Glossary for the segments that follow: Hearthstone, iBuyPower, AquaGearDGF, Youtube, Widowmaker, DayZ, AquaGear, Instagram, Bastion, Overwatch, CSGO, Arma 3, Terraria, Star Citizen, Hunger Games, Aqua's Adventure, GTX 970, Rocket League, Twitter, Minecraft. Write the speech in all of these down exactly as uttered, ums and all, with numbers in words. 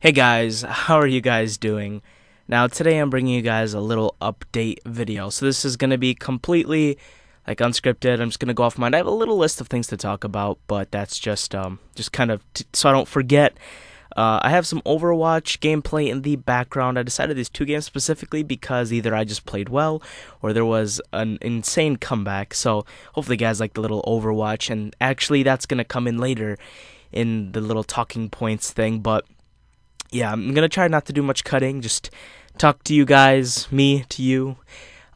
Hey guys, how are you guys doing? Now today I'm bringing you guys a little update video. So this is going to be completely like unscripted. I'm just going to go off my, I have a little list of things to talk about, but that's just um just kind of t so I don't forget. Uh, I have some Overwatch gameplay in the background. I decided these two games specifically because either I just played well or there was an insane comeback. So hopefully you guys like the little Overwatch, and actually that's going to come in later in the little talking points thing, but yeah, I'm going to try not to do much cutting, just talk to you guys, me to you.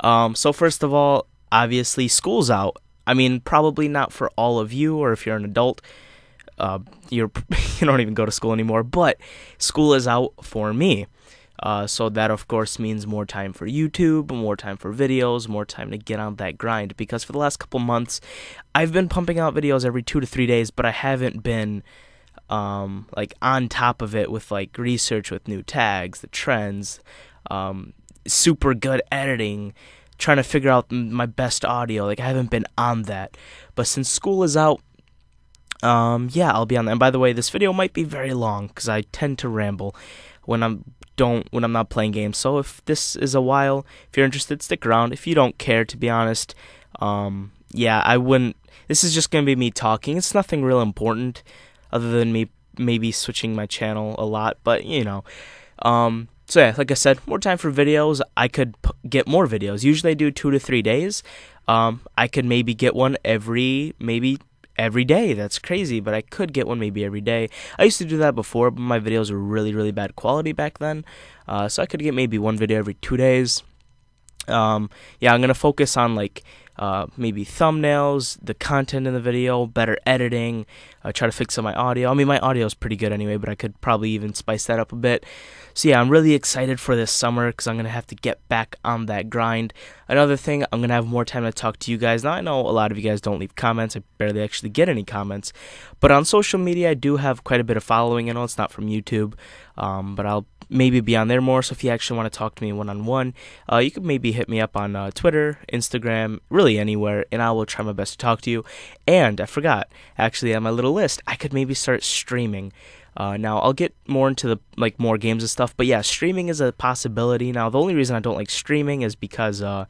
Um, so first of all, obviously school's out. I mean, probably not for all of you, or if you're an adult, uh, you're, you don't even go to school anymore, but school is out for me. Uh, so that, of course, means more time for YouTube, more time for videos, more time to get on that grind, because for the last couple months, I've been pumping out videos every two to three days, but I haven't been Um, like on top of it with like research, with new tags, the trends, um, super good editing, trying to figure out my best audio. Like I haven't been on that, but since school is out, um, yeah, I'll be on that. And by the way, this video might be very long because I tend to ramble when I'm don't when I'm not playing games. So if this is a while, if you're interested, stick around. If you don't care, to be honest, um, yeah, I wouldn't. This is just gonna be me talking. It's nothing real important, other than me maybe switching my channel a lot, but you know. Um, so yeah, like I said, more time for videos. I could p get more videos. Usually I do two to three days. Um, I could maybe get one every, maybe every day. That's crazy, but I could get one maybe every day. I used to do that before, but my videos were really, really bad quality back then. Uh, so I could get maybe one video every two days. Um, yeah, I'm going to focus on like Uh, maybe thumbnails, the content in the video, better editing, uh, try to fix up my audio. I mean, my audio is pretty good anyway, but I could probably even spice that up a bit. So yeah, I'm really excited for this summer because I'm going to have to get back on that grind. Another thing, I'm going to have more time to talk to you guys. Now, I know a lot of you guys don't leave comments. I barely actually get any comments. But on social media, I do have quite a bit of following. I know it's not from YouTube, um, but I'll maybe be on there more. So if you actually want to talk to me one-on-one, uh, you could maybe hit me up on uh, Twitter, Instagram, really anywhere, and I will try my best to talk to you. And I forgot, actually, on my little list, I could maybe start streaming. Uh, now, I'll get more into the like more games and stuff, but yeah, streaming is a possibility. Now, the only reason I don't like streaming is because uh,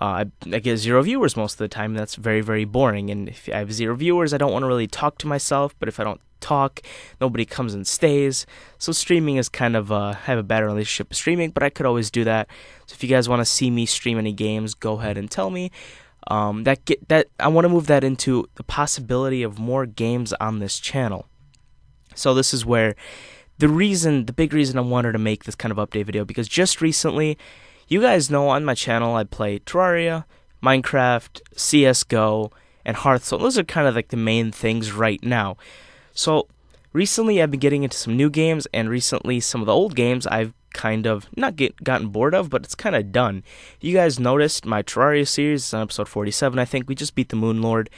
uh, I, I get zero viewers most of the time. That's very, very boring, and if I have zero viewers, I don't want to really talk to myself, but if I don't talk, nobody comes and stays. So streaming is kind of uh I have a bad relationship with streaming, but I could always do that. So if you guys want to see me stream any games, go ahead and tell me. Um that get that I want to move that into the possibility of more games on this channel. So this is where the reason the big reason I wanted to make this kind of update video, because just recently, you guys know on my channel I play Terraria, Minecraft, C S G O, and Hearthstone. Those are kind of like the main things right now. So recently I've been getting into some new games, and recently some of the old games I've kind of not get, gotten bored of, but it's kind of done. You guys noticed my Terraria series is on episode forty-seven, I think. We just beat the Moon Lord.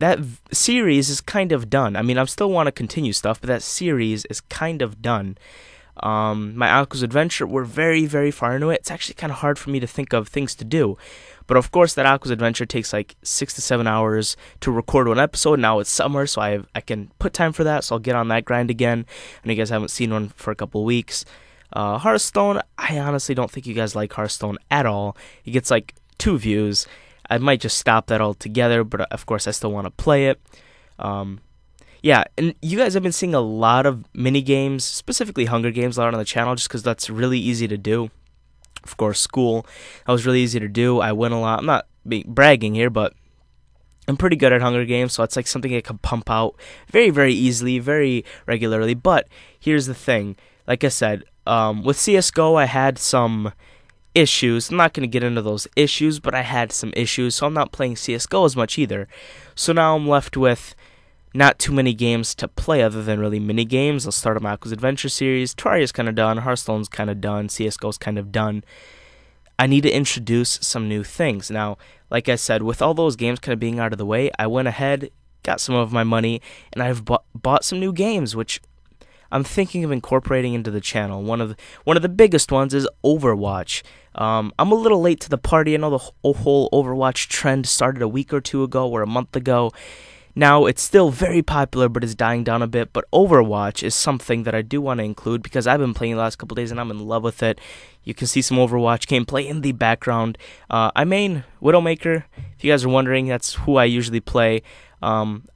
That v series is kind of done. I mean, I still want to continue stuff, but that series is kind of done. Um, my Aqua's Adventure, we're very, very far into it. It's actually kind of hard for me to think of things to do. But of course, that Aqua's Adventure takes like six to seven hours to record one episode. Now it's summer, so I have, I can put time for that. So I'll get on that grind again. And you guys haven't seen one for a couple of weeks. Uh, Hearthstone, I honestly don't think you guys like Hearthstone at all. It gets like two views. I might just stop that altogether, but of course, I still want to play it. Um, yeah, and you guys have been seeing a lot of mini games, specifically Hunger Games, a lot on the channel, just because that's really easy to do. Of course, school, that was really easy to do. I win a lot. I'm not being, bragging here, but I'm pretty good at Hunger Games, so it's like something I can pump out very, very easily, very regularly. But here's the thing. Like I said, um, with C S G O, I had some issues. I'm not going to get into those issues, but I had some issues, so I'm not playing C S G O as much either. So now I'm left with not too many games to play other than really mini games. I'll start on my Aqua's Adventure series. Terraria's kind of done. Hearthstone's kind of done. C S G O's kind of done. I need to introduce some new things. Now, like I said, with all those games kind of being out of the way, I went ahead, got some of my money, and I've bu bought some new games, which I'm thinking of incorporating into the channel. One of the, one of the biggest ones is Overwatch. Um, I'm a little late to the party. I know the whole Overwatch trend started a week or two ago or a month ago. Now, it's still very popular, but it's dying down a bit, but Overwatch is something that I do want to include because I've been playing the last couple days and I'm in love with it. You can see some Overwatch gameplay in the background. Uh, I main Widowmaker. If you guys are wondering, that's who I usually play. Um,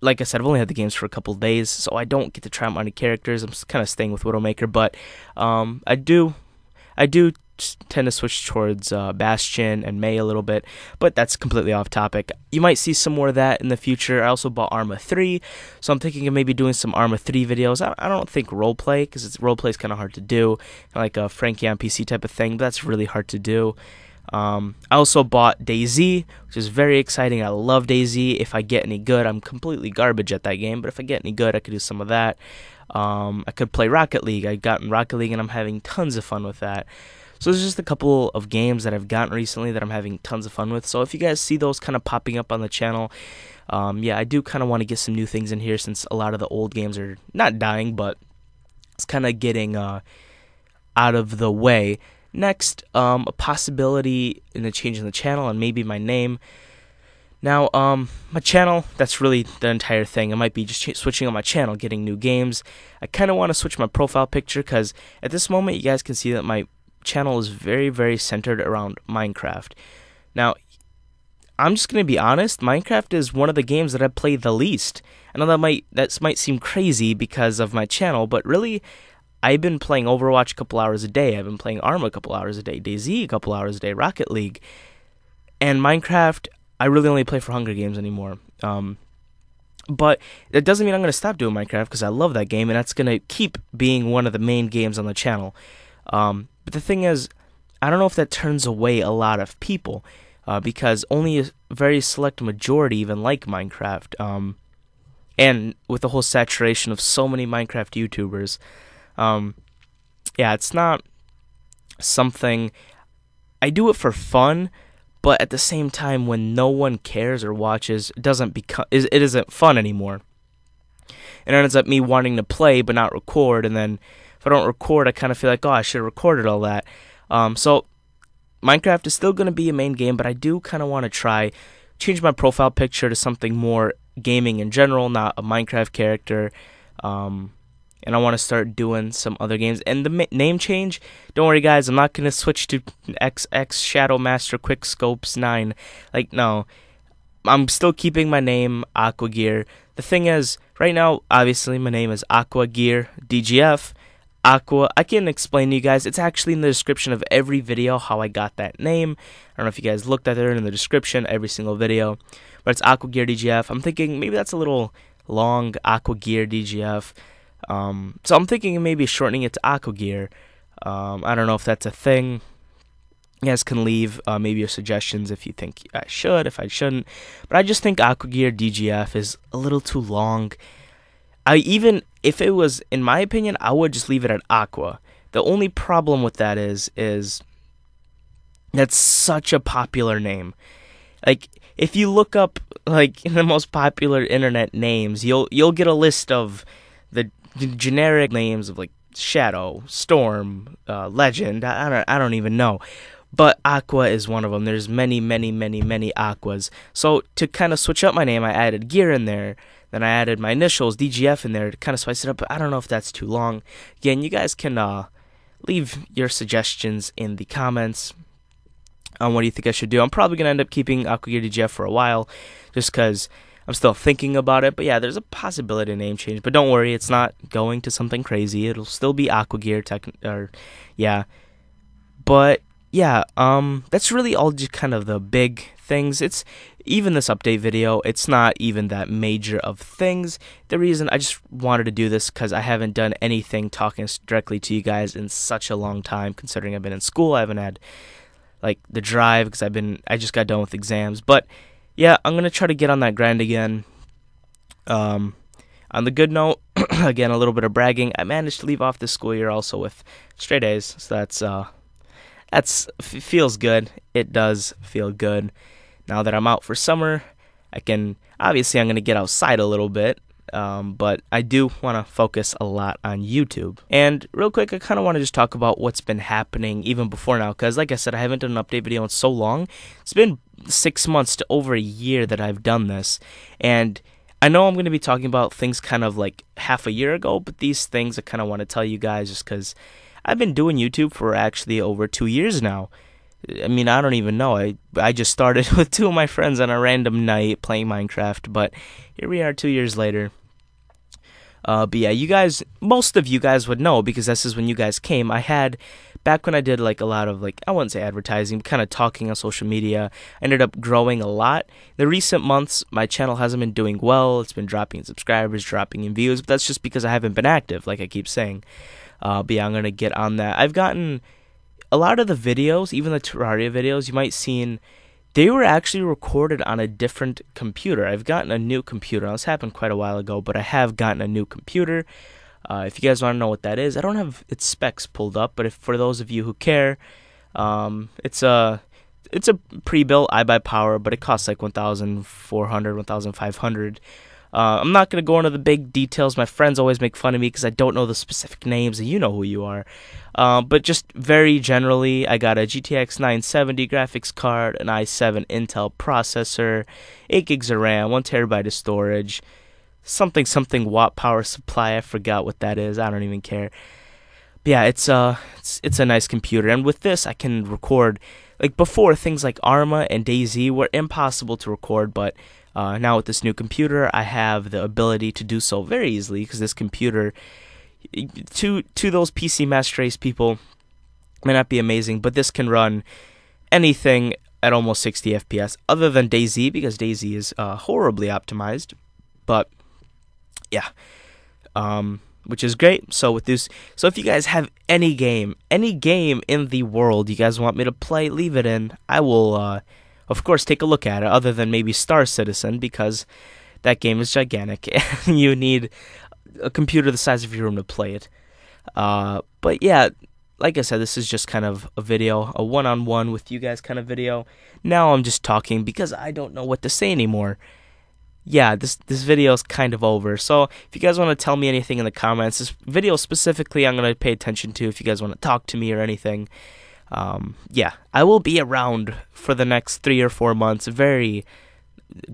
like I said, I've only had the games for a couple days, so I don't get to try out my new characters. I'm kind of staying with Widowmaker, but um, I do... I do tend to switch towards uh, Bastion and May a little bit, but that's completely off topic. You might see some more of that in the future. I also bought Arma three, so I'm thinking of maybe doing some Arma three videos. I, I don't think roleplay, because it's roleplay is kind of hard to do, like a Frankie on P C type of thing, but that's really hard to do. Um, I also bought DayZ, which is very exciting. I love DayZ. If I get any good, I'm completely garbage at that game, but if I get any good, I could do some of that. Um, I could play Rocket League. I got in Rocket League, and I'm having tons of fun with that. So there's just a couple of games that I've gotten recently that I'm having tons of fun with. So if you guys see those kind of popping up on the channel, um, yeah, I do kind of want to get some new things in here since a lot of the old games are not dying, but it's kind of getting uh, out of the way. Next, um, a possibility in a change in the channel and maybe my name. Now, um, my channel, that's really the entire thing. I might be just switching on my channel, getting new games. I kind of want to switch my profile picture because at this moment, you guys can see that my channel is very, very centered around Minecraft. Now, I'm just going to be honest, Minecraft is one of the games that I play the least. I know that might, that might seem crazy because of my channel, but really, I've been playing Overwatch a couple hours a day. I've been playing Arma a couple hours a day, DayZ a couple hours a day, Rocket League, and Minecraft. I really only play for Hunger Games anymore. Um, but that doesn't mean I'm going to stop doing Minecraft because I love that game, and that's going to keep being one of the main games on the channel. Um, but the thing is, I don't know if that turns away a lot of people uh, because only a very select majority even like Minecraft. Um, and with the whole saturation of so many Minecraft YouTubers, Um, yeah, it's not something, I do it for fun, but at the same time, when no one cares or watches, it doesn't become, it isn't fun anymore. And it ends up me wanting to play, but not record, and then if I don't record, I kind of feel like, oh, I should have recorded all that. Um, so, Minecraft is still going to be a main game, but I do kind of want to try, change my profile picture to something more gaming in general, not a Minecraft character, um... and I want to start doing some other games. And the ma name change, don't worry guys, I'm not going to switch to X X Shadow Master Quick Scopes nine. Like, no. I'm still keeping my name, AquaGear. The thing is, right now, obviously, my name is AquaGear D G F. Aqua, I can explain to you guys, it's actually in the description of every video how I got that name. I don't know if you guys looked at it in the description, every single video. But it's AquaGear D G F. I'm thinking maybe that's a little long, AquaGear D G F. Um, so I'm thinking of maybe shortening it to AquaGear. Um, I don't know if that's a thing. You guys can leave uh, maybe your suggestions if you think I should, if I shouldn't. But I just think AquaGear D G F is a little too long. I even, if it was, in my opinion, I would just leave it at Aqua. The only problem with that is, is that's such a popular name. Like, if you look up, like, the most popular internet names, you'll, you'll get a list of the generic names of like Shadow, Storm, uh, Legend. I don't, I don't even know, but Aqua is one of them. There's many, many, many, many Aquas. So to kind of switch up my name, I added Gear in there. Then I added my initials D G F in there to kind of spice it up. But I don't know if that's too long. Again, you guys can uh, leave your suggestions in the comments on what do you think I should do. I'm probably gonna end up keeping AquaGear D G F for a while, just because I'm still thinking about it, but yeah, there's a possibility of name change, but don't worry, it's not going to something crazy. It'll still be AquaGear Tech, or, yeah. But, yeah, um, that's really all just kind of the big things. It's, even this update video, it's not even that major of things. The reason I just wanted to do this, because I haven't done anything talking directly to you guys in such a long time, considering I've been in school, I haven't had, like, the drive, because I've been, I just got done with exams, but yeah, I'm going to try to get on that grind again. Um, on the good note, again, a little bit of bragging. I managed to leave off this school year also with straight A's. So that's, uh, that's f feels good. It does feel good. Now that I'm out for summer, I can, obviously I'm going to get outside a little bit. Um, but I do want to focus a lot on YouTube. And real quick, I kind of want to just talk about what's been happening even before now, because like I said, I haven't done an update video in so long. It's been six months to over a year that I've done this, and I know I'm going to be talking about things kind of like half a year ago, but these things I kind of want to tell you guys just because I've been doing YouTube for actually over two years now. I mean, I don't even know. I I just started with two of my friends on a random night playing Minecraft, but here we are two years later. Uh, but yeah, you guys, most of you guys would know because this is when you guys came. I had, back when I did like a lot of like, I wouldn't say advertising, but kind of talking on social media, I ended up growing a lot. The recent months, my channel hasn't been doing well. It's been dropping in subscribers, dropping in views, but that's just because I haven't been active, like I keep saying. Uh, but yeah, I'm going to get on that. I've gotten a lot of the videos, even the Terraria videos, you might seen, they were actually recorded on a different computer. I've gotten a new computer. Now, this happened quite a while ago, but I have gotten a new computer. Uh, if you guys want to know what that is, I don't have its specs pulled up, but if for those of you who care, um, it's a it's a pre-built iBuyPower, but it costs like one thousand four hundred dollars, one thousand five hundred dollars. Uh, I'm not going to go into the big details. My friends always make fun of me because I don't know the specific names, and you know who you are. Uh, but just very generally, I got a G T X nine seventy graphics card, an i seven Intel processor, eight gigs of RAM, one terabyte of storage, something something watt power supply. I forgot what that is. I don't even care. But yeah, it's, uh, it's, it's a nice computer. And with this, I can record. Like before, things like Arma and DayZ were impossible to record, but uh, now with this new computer, I have the ability to do so very easily because this computer, to to those P C master race people, may not be amazing, but this can run anything at almost sixty F P S, other than DayZ because DayZ is uh, horribly optimized. But yeah, um, which is great. So with this, so if you guys have any game, any game in the world you guys want me to play, leave it in. I will, uh, of course, take a look at it, other than maybe Star Citizen, because that game is gigantic, and you need a computer the size of your room to play it. Uh, but yeah, like I said, this is just kind of a video, a one-on-one with you guys kind of video. Now I'm just talking because I don't know what to say anymore. Yeah, this this video is kind of over. So if you guys want to tell me anything in the comments, this video specifically I'm going to pay attention to if you guys want to talk to me or anything. Um, yeah, I will be around for the next three or four months, very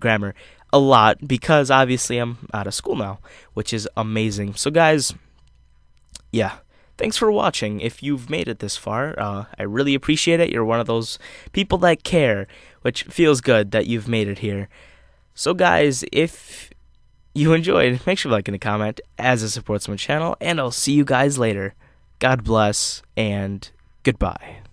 grammar, a lot, because obviously I'm out of school now, which is amazing. So guys, yeah, thanks for watching. If you've made it this far, uh, I really appreciate it. You're one of those people that care, which feels good that you've made it here. So guys, if you enjoyed, make sure to like and comment as it supports my channel, and I'll see you guys later. God bless, and goodbye.